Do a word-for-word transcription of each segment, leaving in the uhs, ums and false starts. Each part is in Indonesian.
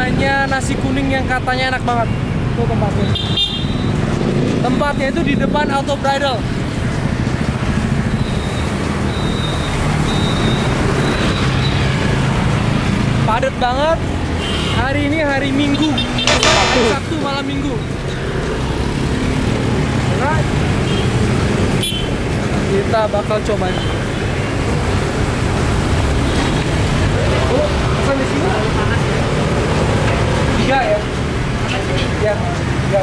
namanya nasi kuning yang katanya enak banget. Itu tempatnya. Tempatnya itu di depan Auto Bridal. Padat banget. Hari ini hari Minggu. Hari Sabtu malam Minggu. Alright. Kita bakal cobain. Oh, pesan di sini tiga ya? Ya, tiga ya.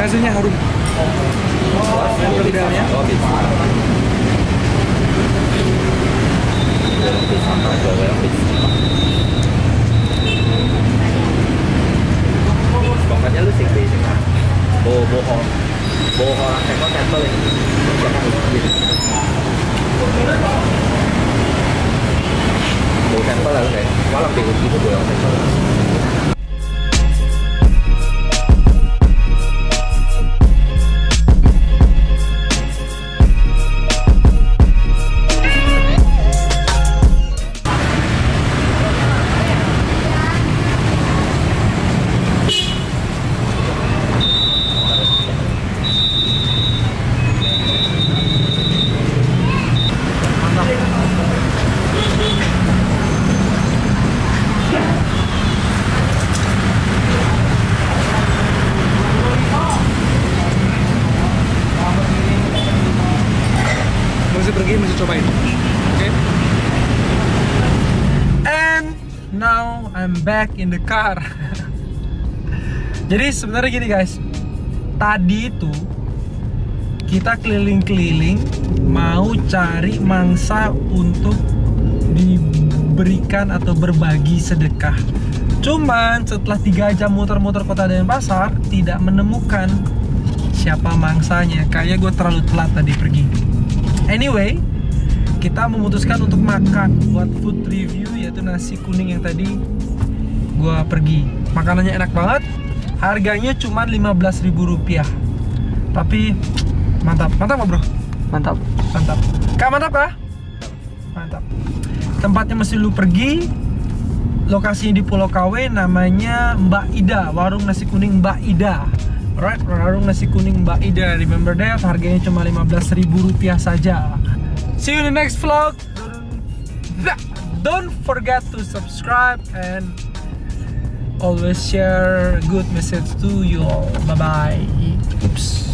Rasanya harum. Yang terdalamnya. Bongkarnya lu singkir sih kan? Bo bohong, bohong. Tempel tempel ini. Bo tempel lah kan? Malam di kunci tu bohong tempel. Pergi masih cobain, okay? And now I'm back in the car. Jadi sebenarnya gini guys, tadi itu kita keliling-keliling mau cari mangsa untuk diberikan atau berbagi sedekah. Cuman setelah tiga jam muter-muter kota Denpasar tidak menemukan siapa mangsanya. Kayaknya gue terlalu telat tadi pergi. Anyway, kita memutuskan untuk makan buat food review, yaitu nasi kuning yang tadi gua pergi. Makanannya enak banget, harganya cuma lima belas ribu rupiah. Tapi mantap, mantap bro? Mantap, mantap. Kak mantap kah? Mantap. Tempatnya mesti lu pergi, lokasinya di Pulau Kawe, namanya Mbak Ida, warung nasi kuning Mbak Ida. Alright, warung nasi kuning Mbak Ida. Remember that, harganya cuma lima belas ribu rupiah saja. See you in the next vlog. Don't forget to subscribe and always share a good message to you all. Bye bye. Oops.